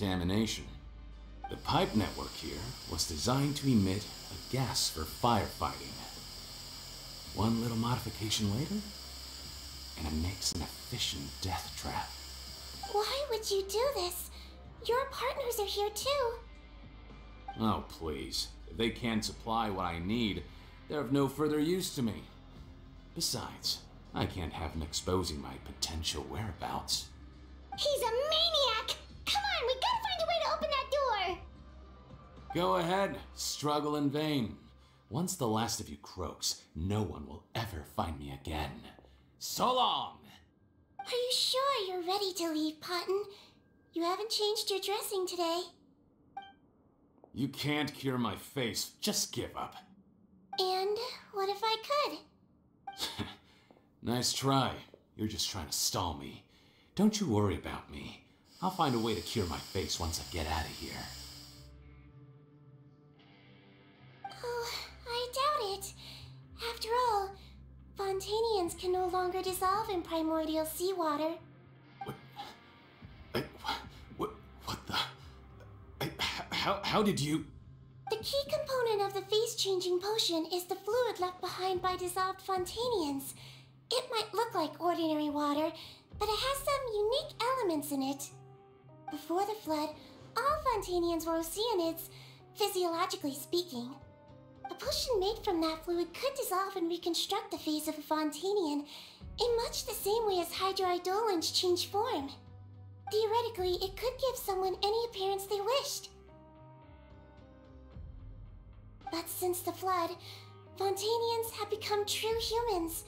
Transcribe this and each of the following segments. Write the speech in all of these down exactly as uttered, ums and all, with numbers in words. contamination. The pipe network here was designed to emit a gas for firefighting. One little modification later, and it makes an efficient death trap. Why would you do this? Your partners are here too. Oh, please. If they can't supply what I need, they're of no further use to me. Besides, I can't have him exposing my potential whereabouts. He's a maniac! Come on, we gotta find a way to open that door! Go ahead, struggle in vain. Once the last of you croaks, no one will ever find me again. So long! Are you sure you're ready to leave, Potton? You haven't changed your dressing today. You can't cure my face. Just give up. And what if I could? Nice try. You're just trying to stall me. Don't you worry about me. I'll find a way to cure my face once I get out of here. Oh, I doubt it. After all, Fontanians can no longer dissolve in primordial seawater. What? I, what? What the? How, how did you... The key component of the face-changing potion is the fluid left behind by dissolved Fontanians. It might look like ordinary water, but it has some unique elements in it. Before the flood, all Fontanians were Oceanids, physiologically speaking. A potion made from that fluid could dissolve and reconstruct the face of a Fontanian in much the same way as Hydroidolans change form. Theoretically, it could give someone any appearance they wished. But since the flood, Fontanians have become true humans.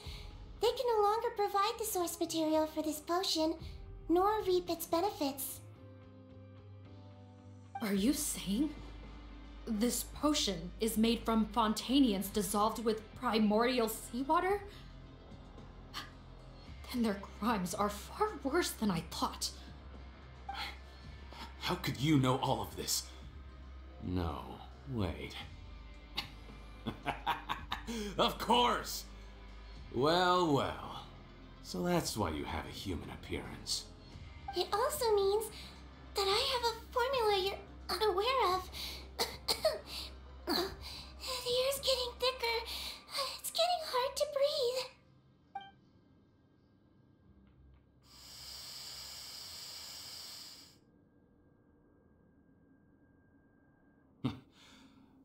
They can no longer provide the source material for this potion, nor reap its benefits. Are you saying this potion is made from Fontanians dissolved with primordial seawater? Then their crimes are far worse than I thought. How could you know all of this? No, wait. Of course! Well, well. So that's why you have a human appearance. It also means that I have a formula you're unaware of. The air's getting thicker. It's getting hard to breathe.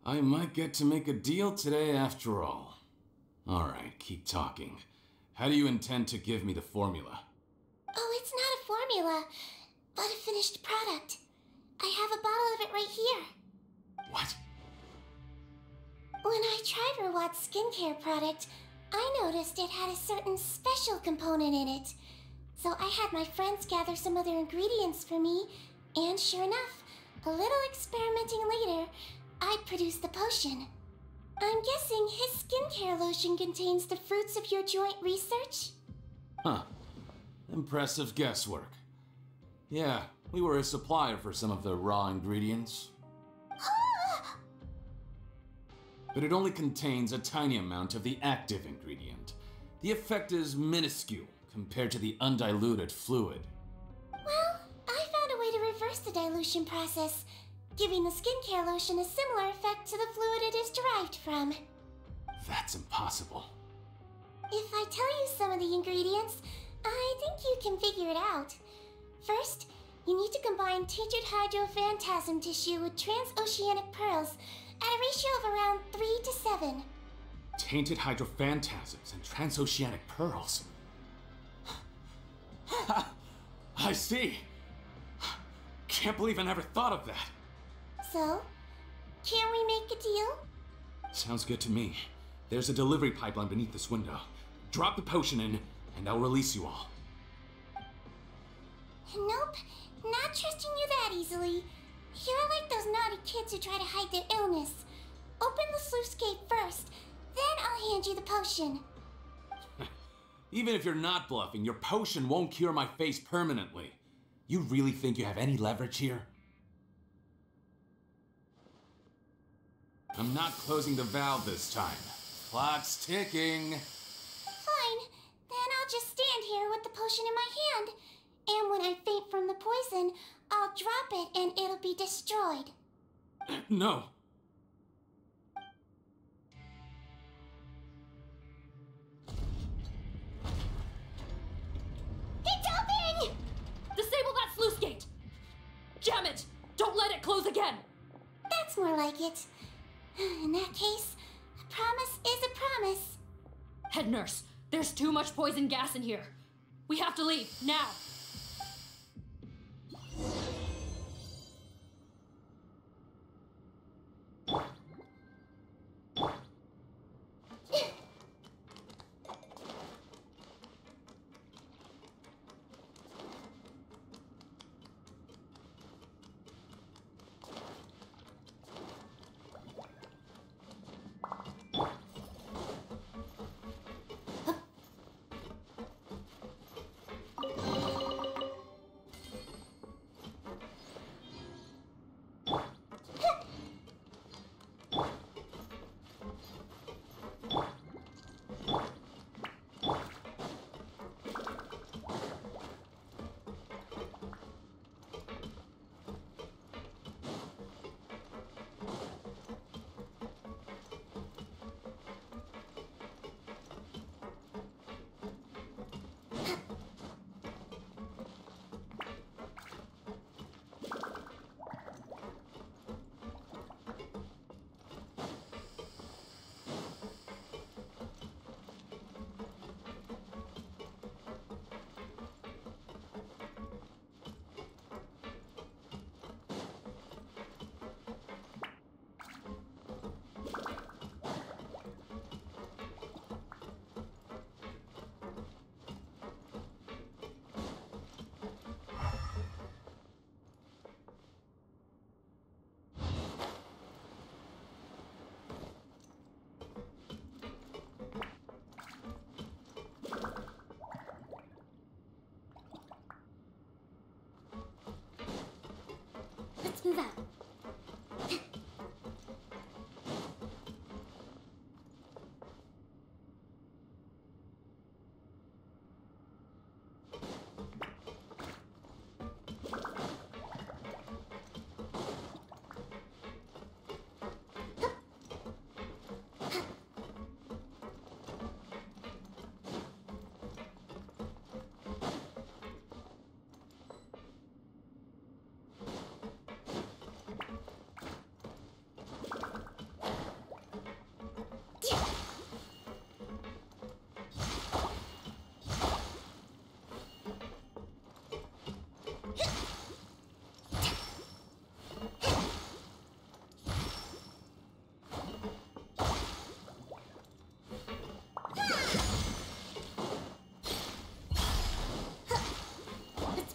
I might get to make a deal today after all. Alright, keep talking. How do you intend to give me the formula? Oh, it's not a formula, but a finished product. I have a bottle of it right here. What? When I tried Rawat's skincare product, I noticed it had a certain special component in it. So I had my friends gather some other ingredients for me, and sure enough, a little experimenting later, I produced the potion. I'm guessing his skincare lotion contains the fruits of your joint research? Huh. Impressive guesswork. Yeah, we were a supplier for some of the raw ingredients. But it only contains a tiny amount of the active ingredient. The effect is minuscule compared to the undiluted fluid. Well, I found a way to reverse the dilution process, giving the skincare lotion a similar effect to the fluid it is derived from. That's impossible. If I tell you some of the ingredients, I think you can figure it out. First, you need to combine tinctured Hydro Phantasm tissue with transoceanic pearls at a ratio of around three to seven. Tainted Hydro Phantasms and transoceanic pearls? I see! Can't believe I never thought of that! So, can we make a deal? Sounds good to me. There's a delivery pipeline beneath this window. Drop the potion in, and I'll release you all. Nope, not trusting you that easily. You're like those naughty kids who try to hide their illness. Open the sluice gate first, then I'll hand you the potion. Even if you're not bluffing, your potion won't cure my face permanently. You really think you have any leverage here? I'm not closing the valve this time. Clock's ticking. Fine. Then I'll just stand here with the potion in my hand. And when I faint from the poison, I'll drop it and it'll be destroyed. No. It's opening! Disable that sluice gate! Jam it! Don't let it close again! That's more like it. In that case, a promise is a promise. Head nurse, there's too much poison gas in here. We have to leave, now!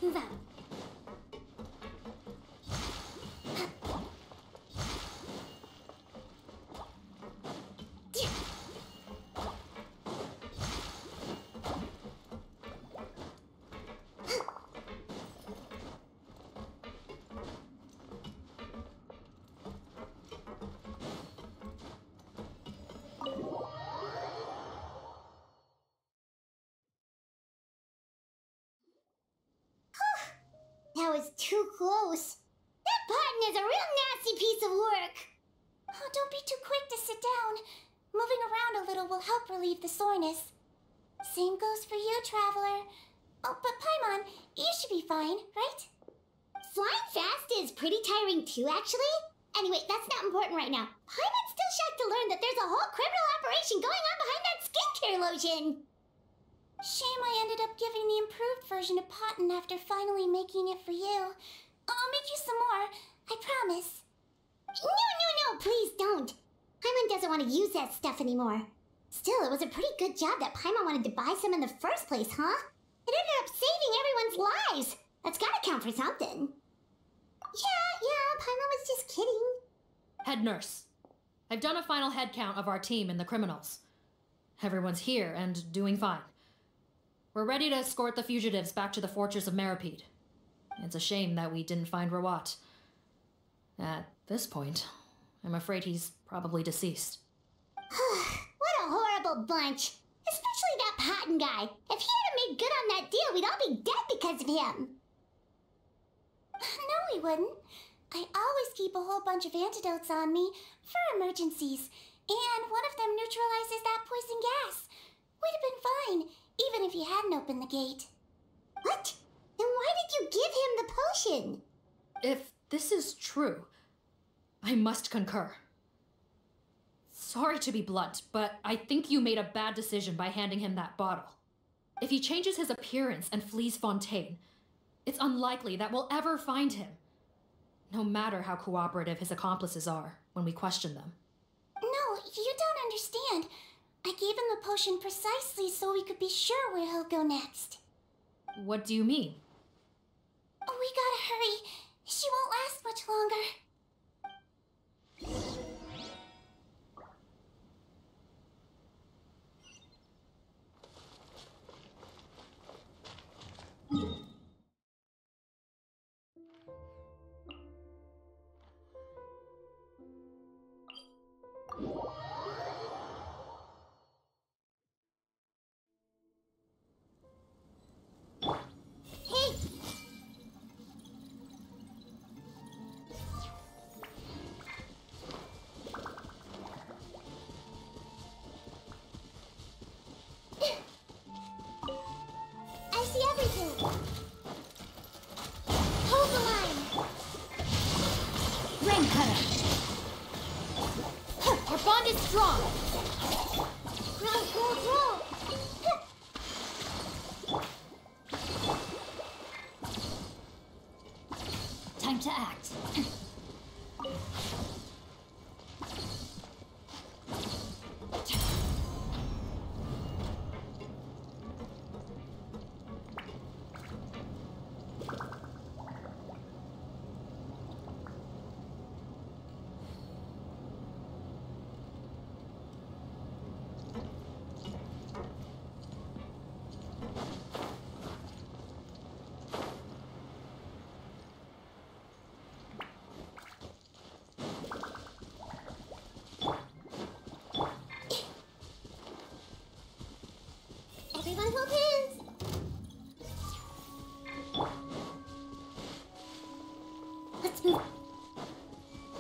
Move out. That was too close. That Potton is a real nasty piece of work. Oh, don't be too quick to sit down. Moving around a little will help relieve the soreness. Same goes for you, Traveler. Oh, but Paimon, you should be fine, right? Flying fast is pretty tiring too, actually. Anyway, that's not important right now. Paimon's still shocked to learn that there's a whole criminal operation going on behind that skincare lotion. Shame I ended up giving the improved version to Potton after finally making it for you. I'll make you some more, I promise. No, no, no, please don't. Paimon doesn't want to use that stuff anymore. Still, it was a pretty good job that Paimon wanted to buy some in the first place, huh? It ended up saving everyone's lives. That's gotta count for something. Yeah, yeah, Paimon was just kidding. Head nurse, I've done a final head count of our team and the criminals. Everyone's here and doing fine. We're ready to escort the fugitives back to the Fortress of Meropide. It's a shame that we didn't find Rawat. At this point, I'm afraid he's probably deceased. What a horrible bunch! Especially that Potton guy! If he hadn't made good on that deal, we'd all be dead because of him! No, we wouldn't. I always keep a whole bunch of antidotes on me for emergencies, and one of them neutralizes that poison gas. We'd have been fine, even if you hadn't opened the gate. What? Then why did you give him the potion? If this is true, I must concur. Sorry to be blunt, but I think you made a bad decision by handing him that bottle. If he changes his appearance and flees Fontaine, it's unlikely that we'll ever find him, no matter how cooperative his accomplices are when we question them. No, you don't understand. I gave him the potion precisely so we could be sure where he'll go next. What do you mean? We gotta hurry. She won't last much longer.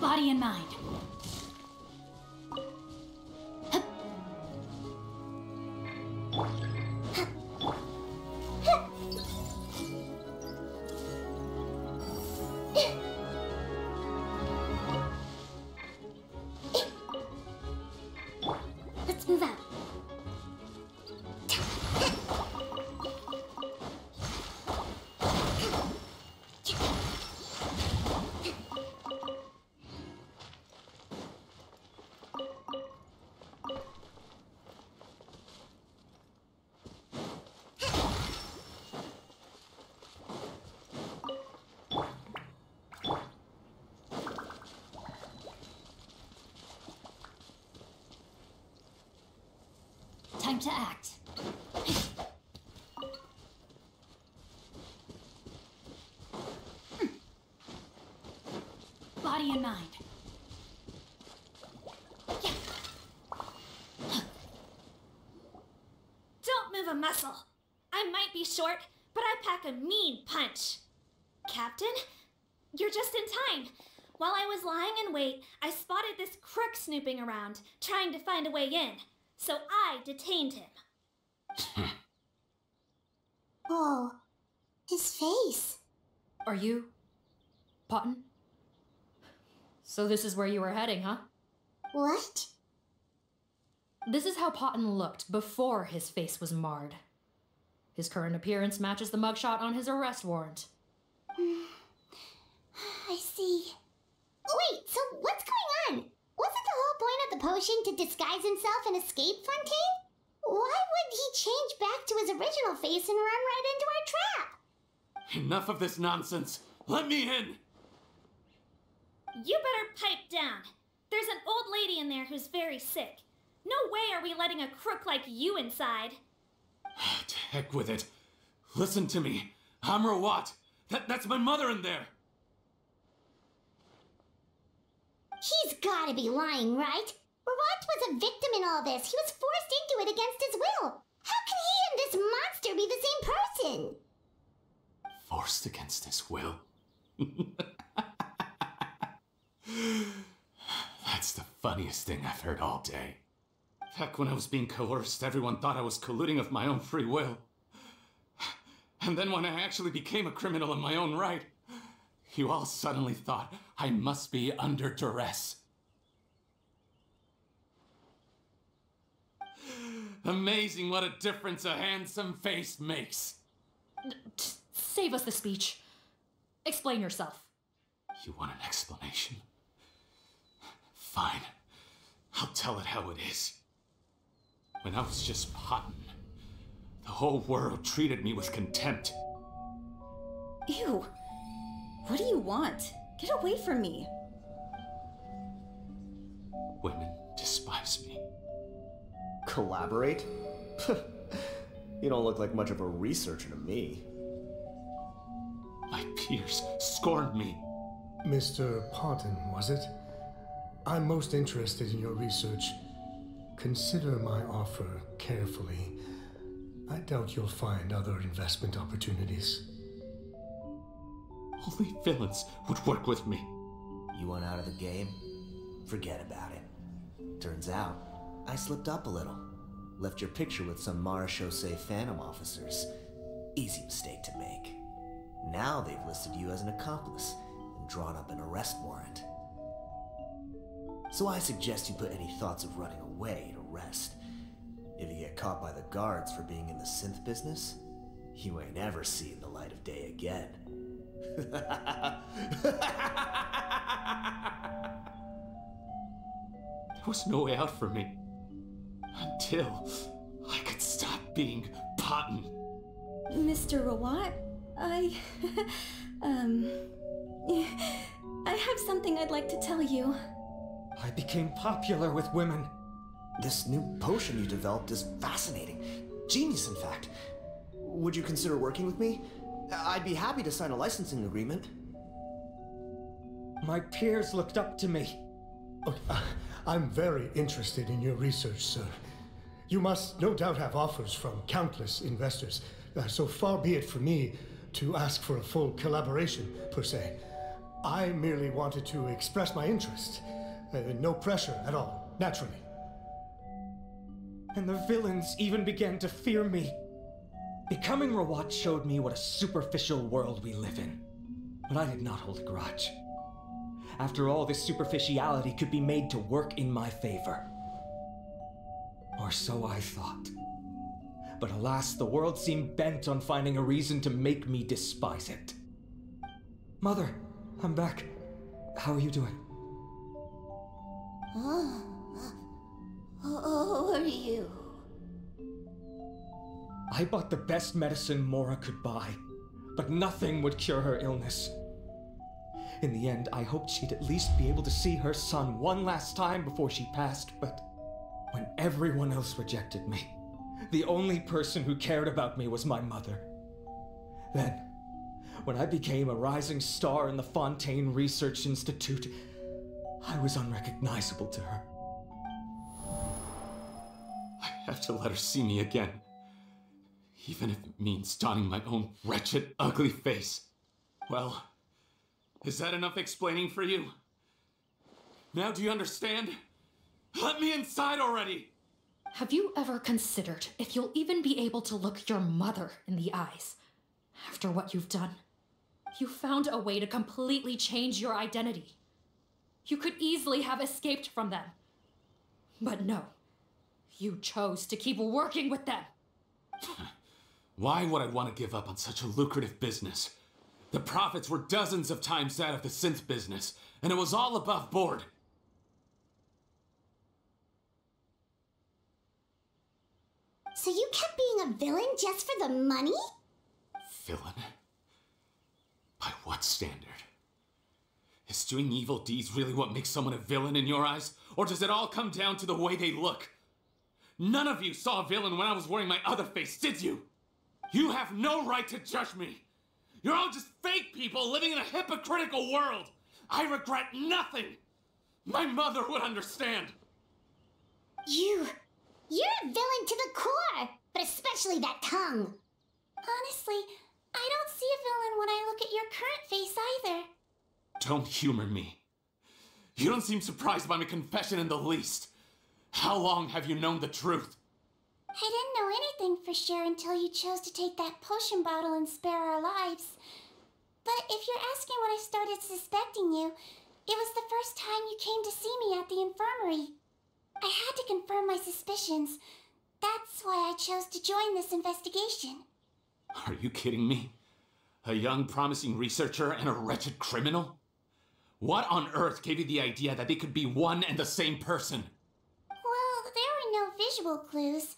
Body and mind. Hup. Hup. Hup. Let's move out. To act. Body and mind. Yeah. Don't move a muscle. I might be short, but I pack a mean punch. Captain, you're just in time. While I was lying in wait, I spotted this crook snooping around, trying to find a way in. So I detained him. Oh, his face. Are you Potton? So this is where you were heading, huh? What? This is how Potton looked before his face was marred. His current appearance matches the mugshot on his arrest warrant. Mm. I see. Wait, so what's going on? Wasn't the whole point of the potion to disguise himself and escape Fontaine? Why would he change back to his original face and run right into our trap? Enough of this nonsense. Let me in! You better pipe down. There's an old lady in there who's very sick. No way are we letting a crook like you inside. To heck with it. Listen to me. I'm Rawat. That, that's my mother in there. He's gotta be lying, right? Rawat was a victim in all this. He was forced into it against his will. How can he and this monster be the same person? Forced against his will? That's the funniest thing I've heard all day. Back when I was being coerced, everyone thought I was colluding of my own free will. And then when I actually became a criminal in my own right, you all suddenly thought I must be under duress. Amazing what a difference a handsome face makes. Save us the speech. Explain yourself. You want an explanation? Fine. I'll tell it how it is. When I was just Potton, the whole world treated me with contempt. Ew. What do you want? Get away from me. Women despise me. Collaborate? You don't look like much of a researcher to me. My peers scorned me. Mister Potton, was it? I'm most interested in your research. Consider my offer carefully. I doubt you'll find other investment opportunities. Only villains would work with me. You want out of the game? Forget about it. Turns out, I slipped up a little. Left your picture with some Maréchaussée Phantom officers. Easy mistake to make. Now they've listed you as an accomplice and drawn up an arrest warrant. So I suggest you put any thoughts of running away to rest. If you get caught by the guards for being in the synth business, you ain't ever seen the light of day again. There was no way out for me. Until I could stop being Potton. Mister Rawat, I... um... I have something I'd like to tell you. I became popular with women. This new potion you developed is fascinating. Genius, in fact. Would you consider working with me? I'd be happy to sign a licensing agreement. My peers looked up to me. Okay. I'm very interested in your research, sir. You must no doubt have offers from countless investors, uh, so far be it from me to ask for a full collaboration, per se. I merely wanted to express my interest. Uh, no pressure at all, naturally. And the villains even began to fear me. Becoming Rawat showed me what a superficial world we live in. But I did not hold a grudge. After all, this superficiality could be made to work in my favor. Or so I thought. But alas, the world seemed bent on finding a reason to make me despise it. Mother, I'm back. How are you doing? Oh, how are you? I bought the best medicine Mora could buy, but nothing would cure her illness. In the end, I hoped she'd at least be able to see her son one last time before she passed, but when everyone else rejected me, the only person who cared about me was my mother. Then, when I became a rising star in the Fontaine Research Institute, I was unrecognizable to her. I have to let her see me again, even if it means donning my own wretched, ugly face. Well... is that enough explaining for you? Now do you understand? Let me inside already! Have you ever considered if you'll even be able to look your mother in the eyes after what you've done? You found a way to completely change your identity. You could easily have escaped from them. But no, you chose to keep working with them. Why would I want to give up on such a lucrative business? The profits were dozens of times that of the synth business, and it was all above board. So you kept being a villain just for the money? Villain? By what standard? Is doing evil deeds really what makes someone a villain in your eyes? Or does it all come down to the way they look? None of you saw a villain when I was wearing my other face, did you? You have no right to judge me! You're all just fake people living in a hypocritical world! I regret nothing! My mother would understand! You... you're a villain to the core! But especially that tongue! Honestly, I don't see a villain when I look at your current face either. Don't humor me. You don't seem surprised by my confession in the least. How long have you known the truth? I didn't know anything for sure until you chose to take that potion bottle and spare our lives. But if you're asking when I started suspecting you, it was the first time you came to see me at the infirmary. I had to confirm my suspicions. That's why I chose to join this investigation. Are you kidding me? A young, promising researcher and a wretched criminal? What on earth gave you the idea that they could be one and the same person? Well, there were no visual clues.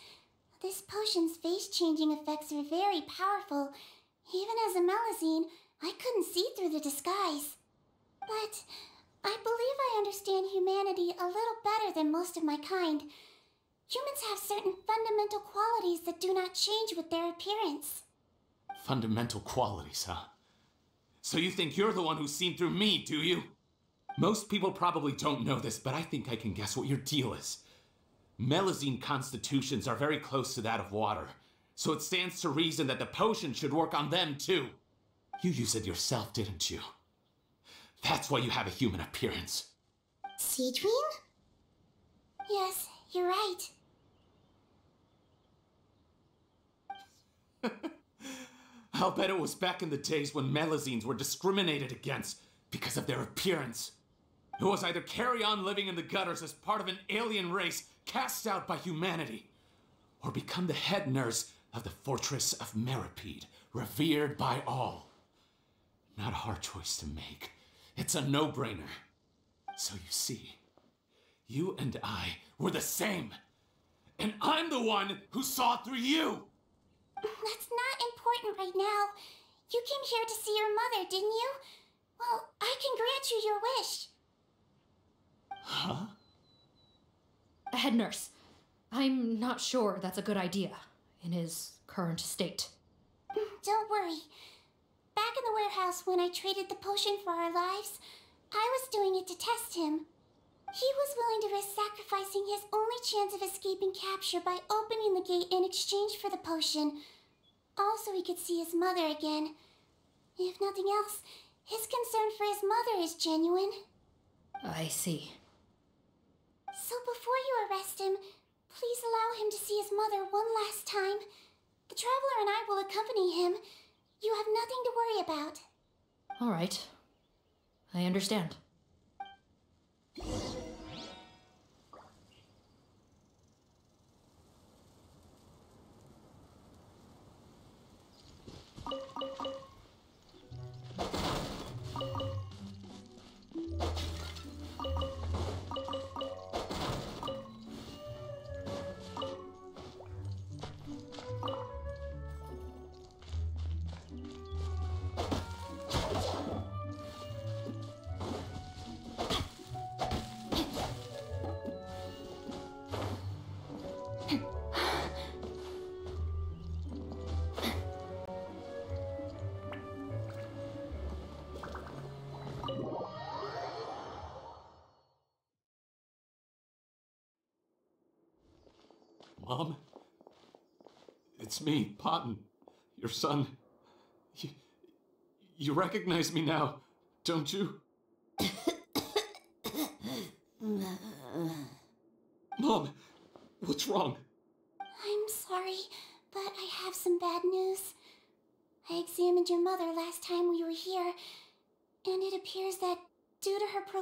This potion's face-changing effects are very powerful. Even as a Melusine, I couldn't see through the disguise. But I believe I understand humanity a little better than most of my kind. Humans have certain fundamental qualities that do not change with their appearance. Fundamental qualities, huh? So you think you're the one who's seen through me, do you? Most people probably don't know this, but I think I can guess what your deal is. Melusine constitutions are very close to that of water, so it stands to reason that the potion should work on them too. You used it yourself, didn't you? That's why you have a human appearance. Sea Dream? Yes, you're right. I'll bet it was back in the days when Melusines were discriminated against because of their appearance. It was either carry on living in the gutters as part of an alien race cast out by humanity, or become the head nurse of the Fortress of Meropide, revered by all. Not a hard choice to make. It's a no-brainer. So you see, you and I were the same. And I'm the one who saw through you. That's not important right now. You came here to see your mother, didn't you? Well, I can grant you your wish. Huh? Head nurse, I'm not sure that's a good idea in his current state. Don't worry. Back in the warehouse when I traded the potion for our lives, I was doing it to test him. He was willing to risk sacrificing his only chance of escaping capture by opening the gate in exchange for the potion. Also, he could see his mother again. If nothing else, his concern for his mother is genuine. I see. So before you arrest him, please allow him to see his mother one last time. The Traveler and I will accompany him. You have nothing to worry about. All right. I understand. Mom? It's me, Potton. Your son. You, you recognize me now, don't you? Mom, what's wrong? I'm sorry, but I have some bad news. I examined your mother last time we were here, and it appears that due to her prolonged